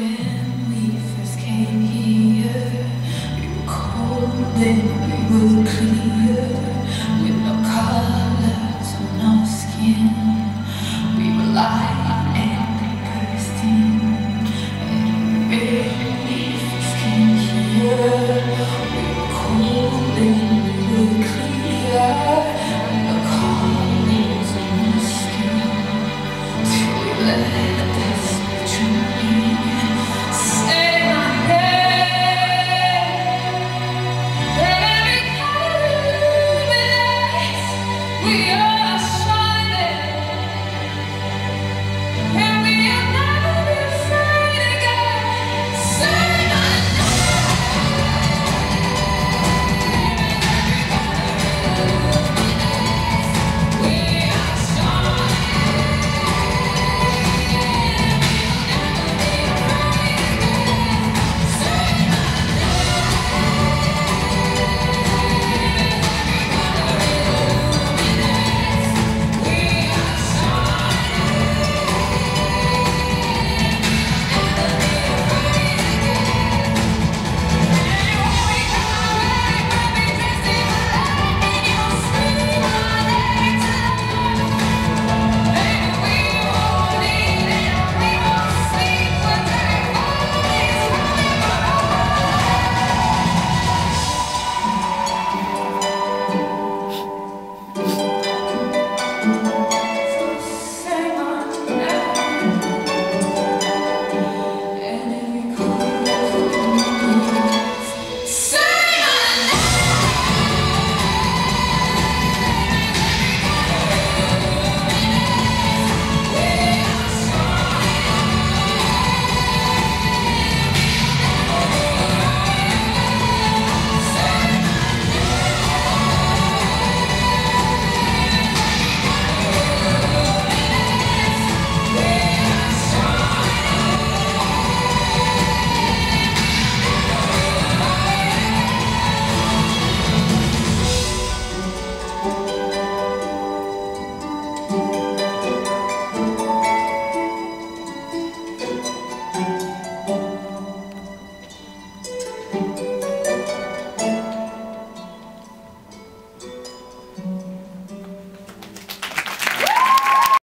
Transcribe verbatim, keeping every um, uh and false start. broken.